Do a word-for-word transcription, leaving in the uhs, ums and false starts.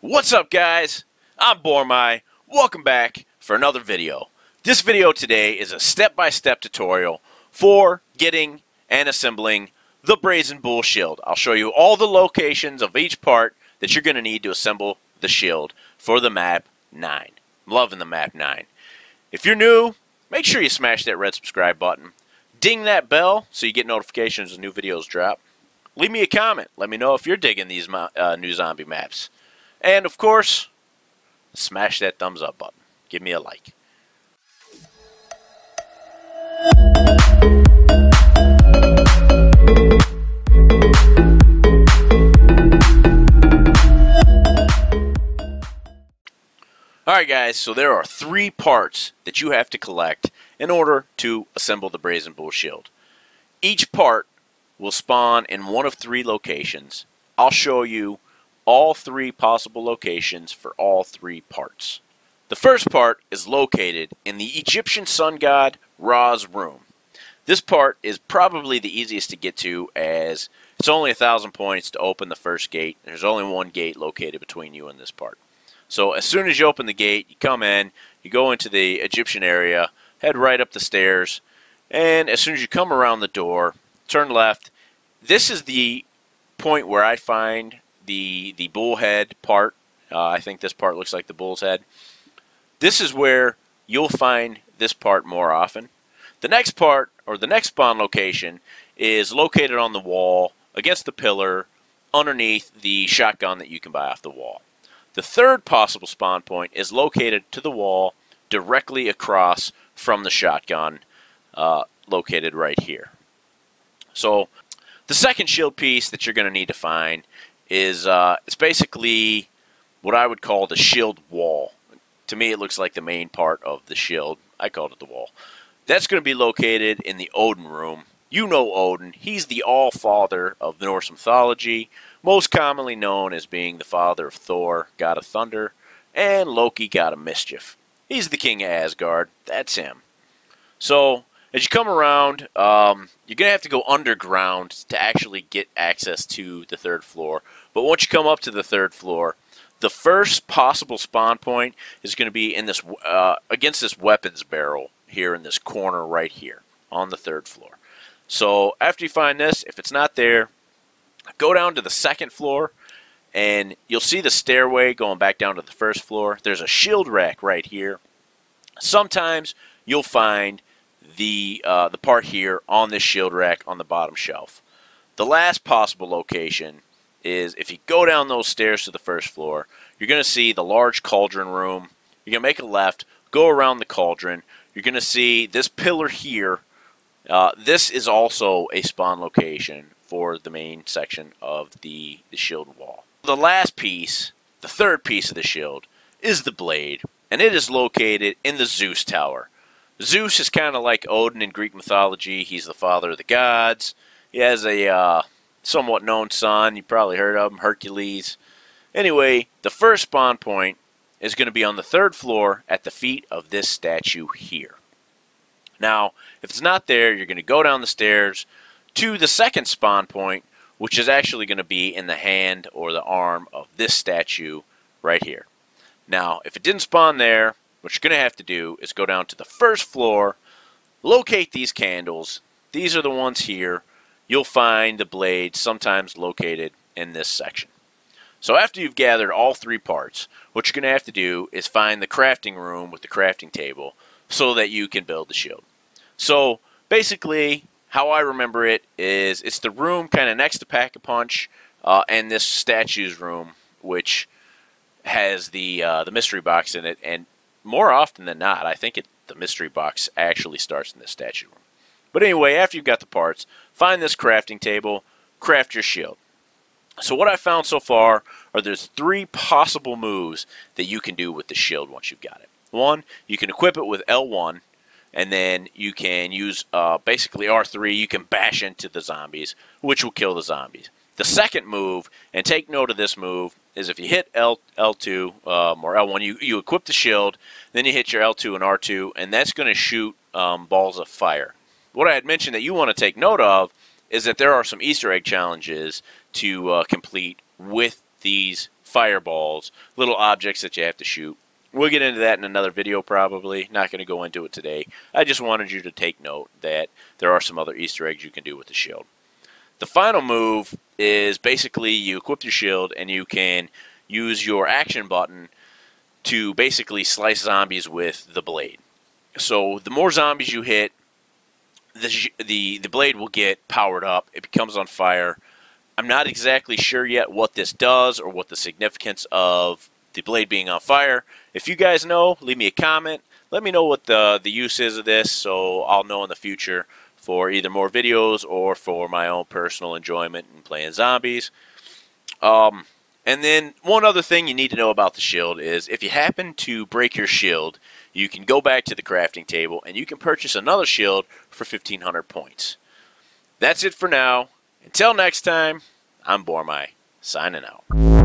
What's up, guys? I'm Bormai. Welcome back for another video. This video today is a step-by-step tutorial for getting and assembling the Brazen Bull Shield. I'll show you all the locations of each part that you're going to need to assemble the shield for the map nine. I'm loving the map nine. If you're new, make sure you smash that red subscribe button. Ding that bell so you get notifications when new videos drop. Leave me a comment. Let me know if you're digging these uh, new zombie maps. And, of course, smash that thumbs up button. Give me a like. Alright, guys, so there are three parts that you have to collect in order to assemble the Brazen Bull Shield. Each part will spawn in one of three locations. I'll show you all three possible locations for all three parts. The first part is located in the Egyptian sun god Ra's room. This part is probably the easiest to get to, as it's only a thousand points to open the first gate. There's only one gate located between you and this part. So as soon as you open the gate, you come in, you go into the Egyptian area, head right up the stairs, and as soon as you come around the door, turn left. This is the point where I find the the bull head part. uh, I think this part looks like the bull's head. This is where you'll find this part more often. The next part, or the next spawn location, is located on the wall against the pillar underneath the shotgun that you can buy off the wall. The third possible spawn point is located to the wall directly across from the shotgun, uh, located right here. So the second shield piece that you're going to need to find is uh, it's basically what I would call the shield wall. To me, it looks like the main part of the shield. I called it the wall. That's going to be located in the Odin room. You know Odin. He's the all-father of the Norse mythology, most commonly known as being the father of Thor, god of thunder, and Loki, god of mischief. He's the king of Asgard. That's him. So as you come around, um, you're going to have to go underground to actually get access to the third floor. But once you come up to the third floor, the first possible spawn point is going to be in this uh, against this weapons barrel here in this corner right here on the third floor. So after you find this, if it's not there, go down to the second floor, and you'll see the stairway going back down to the first floor. There's a shield rack right here. Sometimes you'll find the uh, the part here on this shield rack on the bottom shelf. The last possible location is if you go down those stairs to the first floor, you're going to see the large cauldron room. You're going to make a left, go around the cauldron. You're going to see this pillar here. Uh, this is also a spawn location for the main section of the, the shield wall. The last piece, the third piece of the shield, is the blade, and it is located in the Zeus tower. Zeus is kind of like Odin in Greek mythology. He's the father of the gods. He has a uh, somewhat known son. You probably heard of him, Hercules. Anyway, the first spawn point is going to be on the third floor at the feet of this statue here. Now, if it's not there, you're going to go down the stairs to the second spawn point, which is actually going to be in the hand or the arm of this statue right here. Now, if it didn't spawn there, what you're going to have to do is go down to the first floor, locate these candles. These are the ones here. You'll find the blade sometimes located in this section. So after you've gathered all three parts, what you're going to have to do is find the crafting room with the crafting table so that you can build the shield. So basically, how I remember it is it's the room kind of next to Pack-a-Punch uh, and this statue's room, which has the, uh, the mystery box in it. And more often than not, I think it, the mystery box actually starts in this statue room. But anyway, after you've got the parts, find this crafting table, craft your shield. So what I've found so far are there's three possible moves that you can do with the shield once you've got it. One, you can equip it with L one, and then you can use uh, basically R three. You can bash into the zombies, which will kill the zombies. The second move, and take note of this move, is if you hit L, L2 um, or L one, you, you equip the shield, then you hit your L two and R two, and that's going to shoot um, balls of fire. What I had mentioned that you want to take note of is that there are some Easter egg challenges to uh, complete with these fireballs, little objects that you have to shoot. We'll get into that in another video probably. Not going to go into it today. I just wanted you to take note that there are some other Easter eggs you can do with the shield. The final move is basically you equip your shield and you can use your action button to basically slice zombies with the blade. So the more zombies you hit, the, the, the blade will get powered up. It becomes on fire. I'm not exactly sure yet what this does or what the significance of the blade being on fire. If you guys know, leave me a comment. Let me know what the, the use is of this so I'll know in the future for either more videos or for my own personal enjoyment in playing zombies. Um, and then one other thing you need to know about the shield is if you happen to break your shield, you can go back to the crafting table and you can purchase another shield for fifteen hundred points. That's it for now. Until next time, I'm Bormai, signing out.